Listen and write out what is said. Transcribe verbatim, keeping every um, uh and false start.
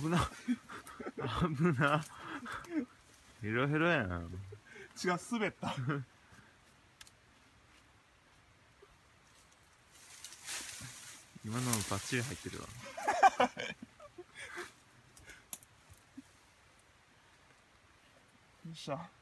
危な危なヘロヘロやな。違う、滑った今のバッチリ入ってるわよっしゃ。